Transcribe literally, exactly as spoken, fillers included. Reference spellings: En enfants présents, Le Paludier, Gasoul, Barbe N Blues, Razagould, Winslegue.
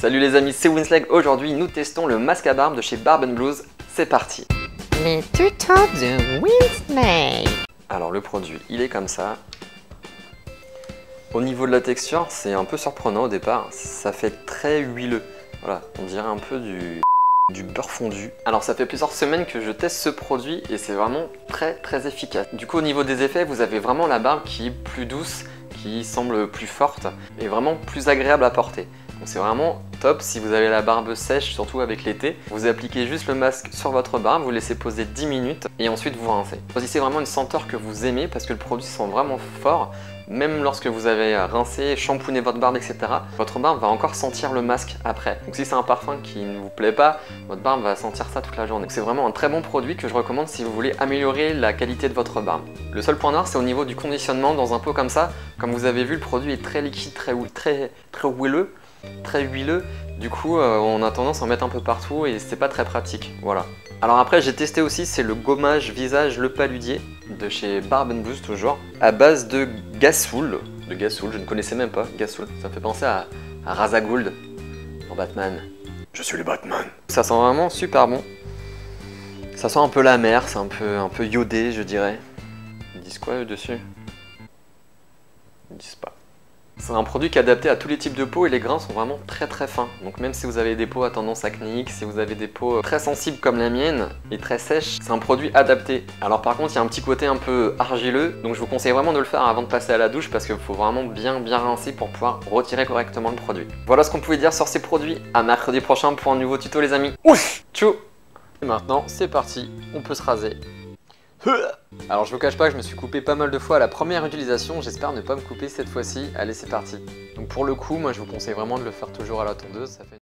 Salut les amis, c'est Winslegue. Aujourd'hui, nous testons le masque à barbe de chez Barbe N Blues. C'est parti. Les tutos de Winslegue. Alors le produit, il est comme ça. Au niveau de la texture, c'est un peu surprenant au départ. Ça fait très huileux. Voilà, on dirait un peu du... du beurre fondu. Alors ça fait plusieurs semaines que je teste ce produit et c'est vraiment très très efficace. Du coup au niveau des effets, vous avez vraiment la barbe qui est plus douce, qui semble plus forte et vraiment plus agréable à porter. Donc c'est vraiment top si vous avez la barbe sèche, surtout avec l'été. Vous appliquez juste le masque sur votre barbe, vous laissez poser dix minutes et ensuite vous rincez. Choisissez vraiment une senteur que vous aimez parce que le produit sent vraiment fort. Même lorsque vous avez rincé, shampooné votre barbe, et cetera, votre barbe va encore sentir le masque après. Donc si c'est un parfum qui ne vous plaît pas, votre barbe va sentir ça toute la journée. Donc c'est vraiment un très bon produit que je recommande si vous voulez améliorer la qualité de votre barbe. Le seul point noir, c'est au niveau du conditionnement dans un pot comme ça. Comme vous avez vu, le produit est très liquide, très, très, très huileux. Très huileux, du coup euh, on a tendance à en mettre un peu partout et c'est pas très pratique, voilà. Alors après j'ai testé aussi, c'est le gommage visage Le Paludier de chez Barbe N Blues toujours, à base de Gasoul, de Gasoul, je ne connaissais même pas, Gasoul, ça me fait penser à, à Razagould en Batman. Je suis le Batman. Ça sent vraiment super bon, ça sent un peu la mer, c'est un peu, un peu iodé je dirais. Ils disent quoi eux dessus? Ils disent pas. C'est un produit qui est adapté à tous les types de peaux et les grains sont vraiment très très fins. Donc même si vous avez des peaux à tendance acnéique, si vous avez des peaux très sensibles comme la mienne et très sèches, c'est un produit adapté. Alors par contre il y a un petit côté un peu argileux, donc je vous conseille vraiment de le faire avant de passer à la douche parce qu'il faut vraiment bien bien rincer pour pouvoir retirer correctement le produit. Voilà ce qu'on pouvait dire sur ces produits. À mercredi prochain pour un nouveau tuto les amis. Ouf, tchou. Et maintenant c'est parti, on peut se raser. Alors je vous cache pas que je me suis coupé pas mal de fois à la première utilisation, j'espère ne pas me couper cette fois-ci, allez c'est parti. Donc pour le coup, moi je vous conseille vraiment de le faire toujours à la tondeuse, ça fait...